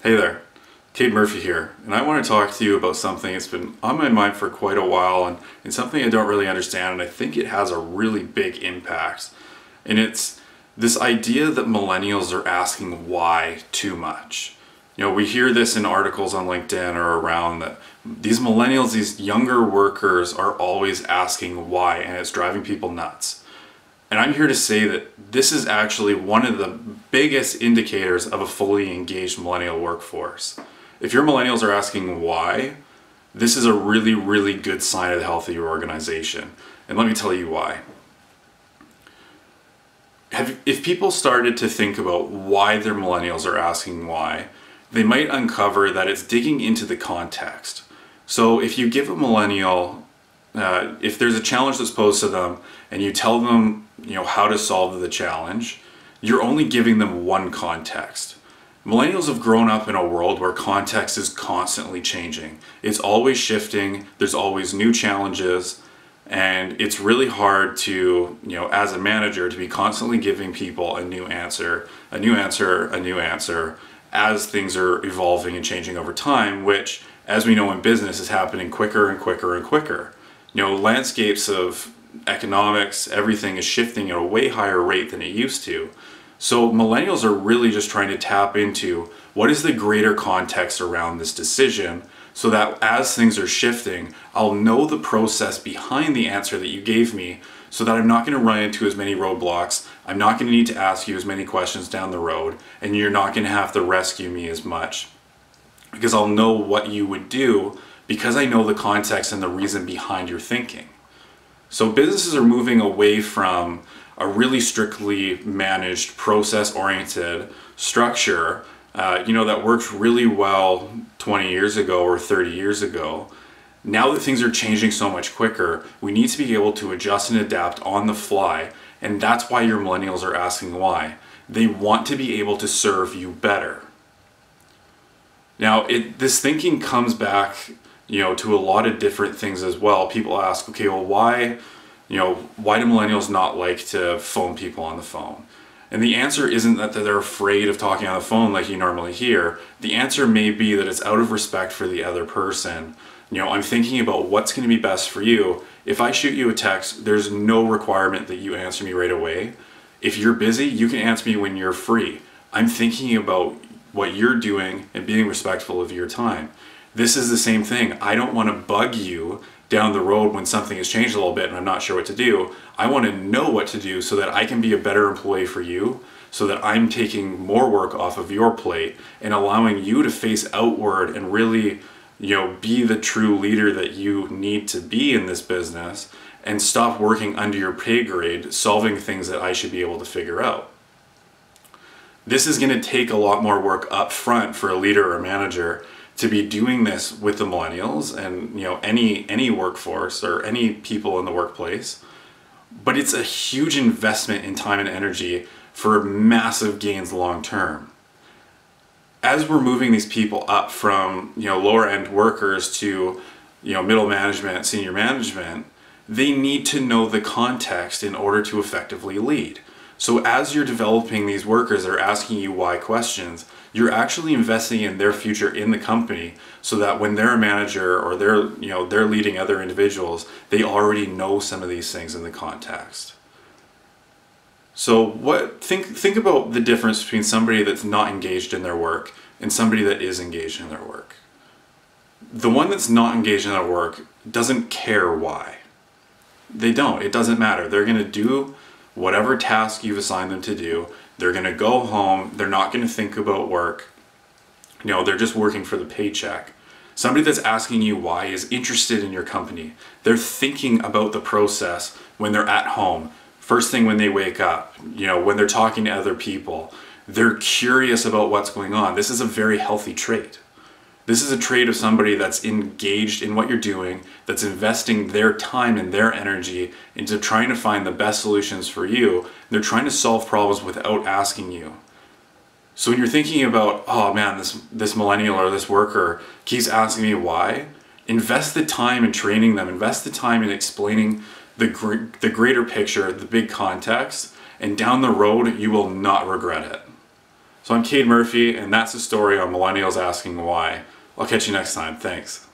Hey there, Cade Murphy here, and I want to talk to you about something that's been on my mind for quite a while and something I don't really understand, and I think it has a really big impact. And it's this idea that millennials are asking why too much. You know, we hear this in articles on LinkedIn or around that these millennials, these younger workers are always asking why, and it's driving people nuts. And I'm here to say that this is actually one of the biggest indicators of a fully engaged millennial workforce. If your millennials are asking why, this is a really, really good sign of the health of your organization. And let me tell you why. If people started to think about why their millennials are asking why, they might uncover that it's digging into the context. So if you give a millennial, if there's a challenge that's posed to them and you tell them, you know, how to solve the challenge, you're only giving them one context. Millennials have grown up in a world where context is constantly changing. It's always shifting, there's always new challenges, and it's really hard to, you know, as a manager, to be constantly giving people a new answer, as things are evolving and changing over time, which, as we know in business, is happening quicker and quicker and quicker. You know, landscapes of economics, everything is shifting at a way higher rate than it used to. So millennials are really just trying to tap into what is the greater context around this decision, so that as things are shifting, I'll know the process behind the answer that you gave me, so that I'm not going to run into as many roadblocks, I'm not going to need to ask you as many questions down the road, and you're not going to have to rescue me as much. Because I'll know what you would do, because I know the context and the reason behind your thinking. So businesses are moving away from a really strictly managed, process-oriented structure, you know, that worked really well 20 years ago or 30 years ago. Now that things are changing so much quicker, we need to be able to adjust and adapt on the fly, and that's why your millennials are asking why. They want to be able to serve you better. Now, this thinking comes back, you know, to a lot of different things as well. People ask, okay, well, why, you know, why do millennials not like to phone people on the phone? And the answer isn't that they're afraid of talking on the phone like you normally hear. The answer may be that it's out of respect for the other person. You know, I'm thinking about what's going to be best for you. If I shoot you a text, there's no requirement that you answer me right away. If you're busy, you can answer me when you're free. I'm thinking about what you're doing and being respectful of your time. This is the same thing. I don't want to bug you down the road when something has changed a little bit and I'm not sure what to do. I want to know what to do so that I can be a better employee for you, so that I'm taking more work off of your plate and allowing you to face outward and really, you know, be the true leader that you need to be in this business, and stop working under your pay grade, solving things that I should be able to figure out. This is going to take a lot more work up front for a leader or a manager to be doing this with the millennials and, you know, any workforce or any people in the workplace. But it's a huge investment in time and energy for massive gains long term. As we're moving these people up from, you know, lower end workers to, you know, middle management, senior management, they need to know the context in order to effectively lead. So as you're developing these workers that are asking you why questions, you're actually investing in their future in the company, so that when they're a manager or they're, you know, they're leading other individuals, they already know some of these things in the context. So think about the difference between somebody that's not engaged in their work and somebody that is engaged in their work. The one that's not engaged in their work doesn't care why. They don't. It doesn't matter. They're going to do whatever task you've assigned them to do. They're going to go home. They're not going to think about work. You know, they're just working for the paycheck. Somebody that's asking you why is interested in your company. They're thinking about the process when they're at home, first thing when they wake up, you know, when they're talking to other people. They're curious about what's going on. This is a very healthy trait. This is a trait of somebody that's engaged in what you're doing, that's investing their time and their energy into trying to find the best solutions for you. They're trying to solve problems without asking you. So when you're thinking about, oh man, this millennial or this worker keeps asking me why, invest the time in training them, invest the time in explaining the greater picture, the big context, and down the road, you will not regret it. So I'm Cade Murphy, and that's the story on Millennials Asking Why. I'll catch you next time. Thanks.